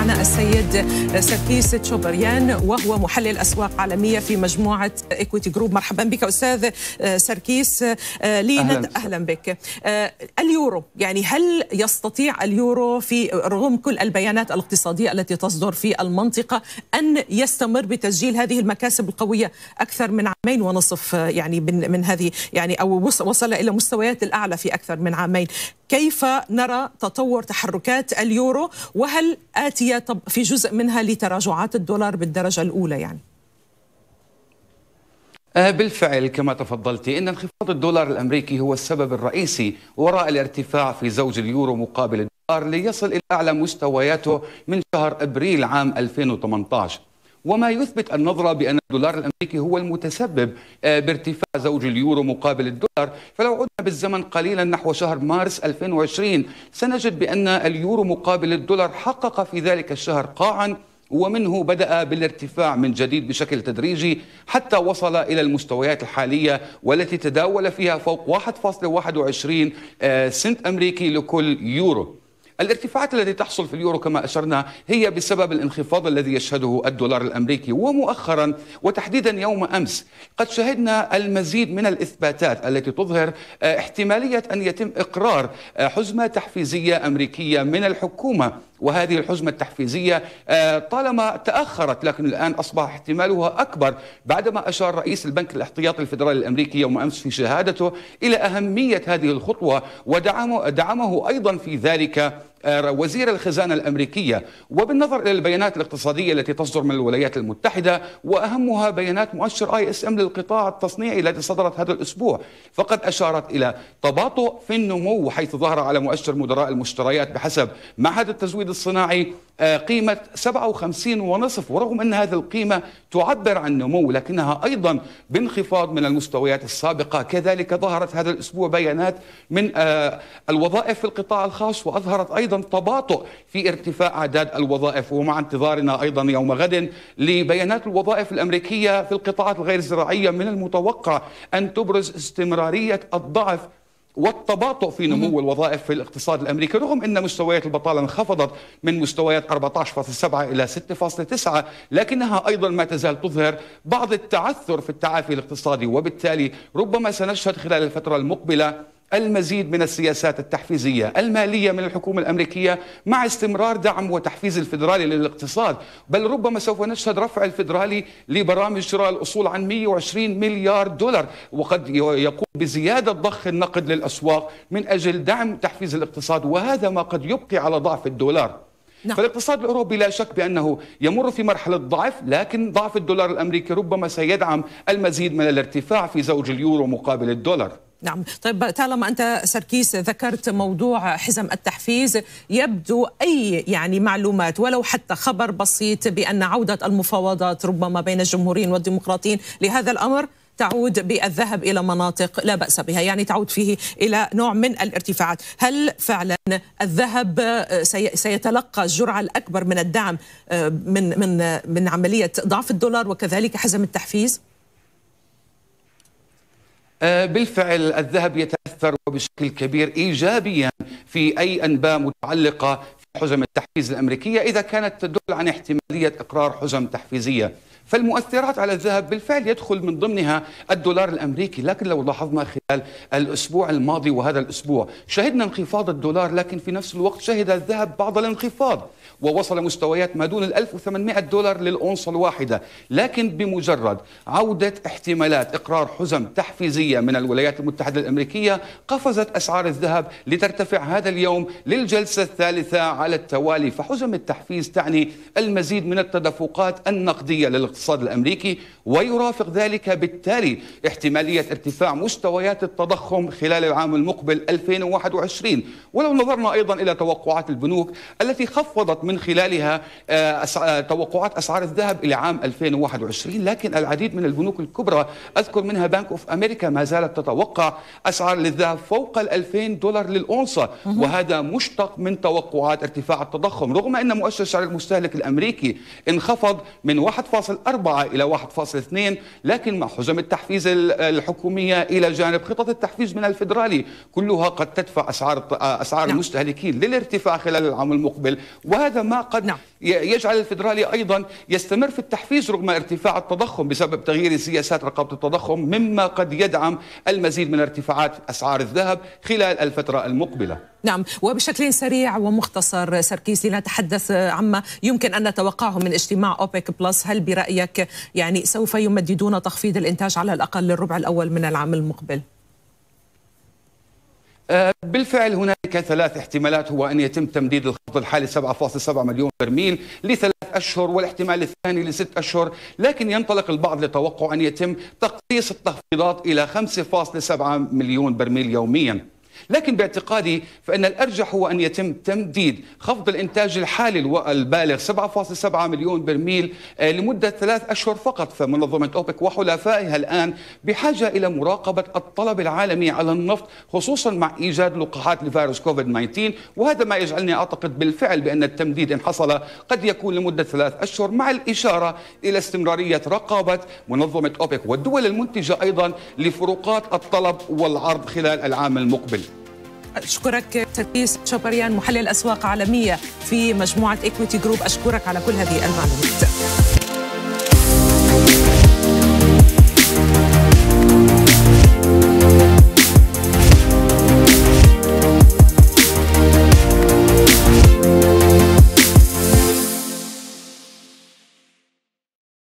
معنا السيد سركيس تشوبريان وهو محلل أسواق عالمية في مجموعة إكويتي جروب. مرحبا بك أستاذ سركيس. أهلا بك. اليورو، يعني هل يستطيع اليورو في رغم كل البيانات الاقتصادية التي تصدر في المنطقة أن يستمر بتسجيل هذه المكاسب القوية أكثر من 2.5 عام، يعني من هذه يعني أو وصل إلى مستويات الأعلى في أكثر من 2 عام؟ كيف نرى تطور تحركات اليورو، وهل آتية في جزء منها لتراجعات الدولار بالدرجة الأولى يعني؟ بالفعل كما تفضلتي، إن انخفاض الدولار الأمريكي هو السبب الرئيسي وراء الارتفاع في زوج اليورو مقابل الدولار ليصل إلى أعلى مستوياته من شهر أبريل عام 2018، وما يثبت النظرة بأن الدولار الأمريكي هو المتسبب بارتفاع زوج اليورو مقابل الدولار. فلو عدنا بالزمن قليلا نحو شهر مارس 2020 سنجد بأن اليورو مقابل الدولار حقق في ذلك الشهر قاعا، ومنه بدأ بالارتفاع من جديد بشكل تدريجي حتى وصل إلى المستويات الحالية والتي تداول فيها فوق 1.21 سنت أمريكي لكل يورو. الارتفاعات التي تحصل في اليورو كما أشرنا هي بسبب الانخفاض الذي يشهده الدولار الأمريكي، ومؤخرا وتحديدا يوم أمس قد شهدنا المزيد من الإثباتات التي تظهر احتمالية أن يتم إقرار حزمة تحفيزية أمريكية من الحكومة، وهذه الحزمة التحفيزية طالما تأخرت لكن الآن أصبح احتمالها أكبر بعدما أشار رئيس البنك الاحتياطي الفيدرالي الأمريكي يوم أمس في شهادته إلى أهمية هذه الخطوة، ودعمه أيضا في ذلك وزير الخزانة الأمريكية. وبالنظر إلى البيانات الاقتصادية التي تصدر من الولايات المتحدة وأهمها بيانات مؤشر ISM للقطاع التصنيعي التي صدرت هذا الأسبوع، فقد أشارت إلى تباطؤ في النمو، حيث ظهر على مؤشر مدراء المشتريات بحسب معهد التزويد الصناعي قيمة 57.5، ورغم أن هذه القيمة تعبر عن نمو لكنها أيضا بانخفاض من المستويات السابقة. كذلك ظهرت هذا الأسبوع بيانات من الوظائف في القطاع الخاص، وأظهرت أيضا تباطؤ في ارتفاع أعداد الوظائف، ومع انتظارنا أيضا يوم غد لبيانات الوظائف الأمريكية في القطاعات الغير الزراعية من المتوقع أن تبرز استمرارية الضعف والتباطؤ في نمو الوظائف في الاقتصاد الأمريكي، رغم أن مستويات البطالة انخفضت من مستويات 14.7 إلى 6.9، لكنها أيضا ما تزال تظهر بعض التعثر في التعافي الاقتصادي. وبالتالي ربما سنشهد خلال الفترة المقبلة المزيد من السياسات التحفيزية المالية من الحكومة الأمريكية مع استمرار دعم وتحفيز الفيدرالي للاقتصاد، بل ربما سوف نشهد رفع الفيدرالي لبرامج شراء الأصول عن 120 مليار دولار، وقد يقوم بزيادة ضخ النقد للأسواق من أجل دعم تحفيز الاقتصاد، وهذا ما قد يبقي على ضعف الدولار. فالاقتصاد الأوروبي لا شك بأنه يمر في مرحلة ضعف، لكن ضعف الدولار الأمريكي ربما سيدعم المزيد من الارتفاع في زوج اليورو مقابل الدولار. نعم، طيب طالما أنت سركيس ذكرت موضوع حزم التحفيز، يبدو أي يعني معلومات ولو حتى خبر بسيط بأن عودة المفاوضات ربما بين الجمهوريين والديمقراطيين لهذا الأمر تعود بالذهب إلى مناطق لا بأس بها، يعني تعود فيه إلى نوع من الارتفاعات. هل فعلا الذهب سيتلقى الجرعة الأكبر من الدعم من من من عملية ضعف الدولار وكذلك حزم التحفيز؟ بالفعل الذهب يتأثر وبشكل كبير إيجابيا في أي أنباء متعلقة في حزم التحفيز الأمريكية إذا كانت تدل عن احتمالية إقرار حزم تحفيزية. فالمؤثرات على الذهب بالفعل يدخل من ضمنها الدولار الأمريكي، لكن لو لاحظنا خلال الأسبوع الماضي وهذا الأسبوع شهدنا انخفاض الدولار، لكن في نفس الوقت شهد الذهب بعض الانخفاض ووصل مستويات ما دون 1800 دولار للأونصة الواحدة. لكن بمجرد عودة احتمالات إقرار حزم تحفيزية من الولايات المتحدة الأمريكية قفزت أسعار الذهب لترتفع هذا اليوم للجلسة الثالثة على التوالي. فحزم التحفيز تعني المزيد من التدفقات النقدية للاقتصاد الأمريكي، ويرافق ذلك بالتالي احتمالية ارتفاع مستويات التضخم خلال العام المقبل 2021. ولو نظرنا أيضا إلى توقعات البنوك التي خفضت من خلالها توقعات أسعار الذهب إلى عام 2021، لكن العديد من البنوك الكبرى أذكر منها بنك أوف أمريكا ما زالت تتوقع أسعار للذهب فوق 2000 دولار للأونصة، وهذا مشتق من توقعات ارتفاع التضخم، رغم أن مؤشر سعر المستهلك الأمريكي انخفض من 1.4 إلى 1.2، لكن مع حزم التحفيز الحكومية إلى جانب خطط التحفيز من الفيدرالي كلها قد تدفع أسعار المستهلكين للارتفاع خلال العام المقبل، وهذا ما قد يجعل الفيدرالي أيضا يستمر في التحفيز رغم ارتفاع التضخم بسبب تغيير سياسات رقابة التضخم، مما قد يدعم المزيد من ارتفاعات أسعار الذهب خلال الفترة المقبلة. نعم، وبشكل سريع ومختصر سركيس لنتحدث عما يمكن أن نتوقعه من اجتماع أوبك بلس. هل برأيك يعني سوف يمددون تخفيض الإنتاج على الأقل للربع الأول من العام المقبل؟ بالفعل هناك ثلاث احتمالات، هو أن يتم تمديد الخفض الحالي 7.7 مليون برميل لثلاث أشهر، والاحتمال الثاني لست أشهر، لكن ينطلق البعض لتوقع أن يتم تقليص التخفيضات إلى 5.7 مليون برميل يوميا. لكن باعتقادي فإن الأرجح هو أن يتم تمديد خفض الإنتاج الحالي البالغ 7.7 مليون برميل لمدة 3 أشهر فقط. فمنظمة أوبك وحلفائها الآن بحاجة إلى مراقبة الطلب العالمي على النفط، خصوصا مع إيجاد لقاحات لفيروس كوفيد-19، وهذا ما يجعلني أعتقد بالفعل بأن التمديد إن حصل قد يكون لمدة 3 أشهر، مع الإشارة إلى استمرارية رقابة منظمة أوبك والدول المنتجة أيضا لفروقات الطلب والعرض خلال العام المقبل. أشكرك سركيس شوبريان، محلل أسواق عالمية في مجموعة إكويتي جروب، أشكرك على كل هذه المعلومات.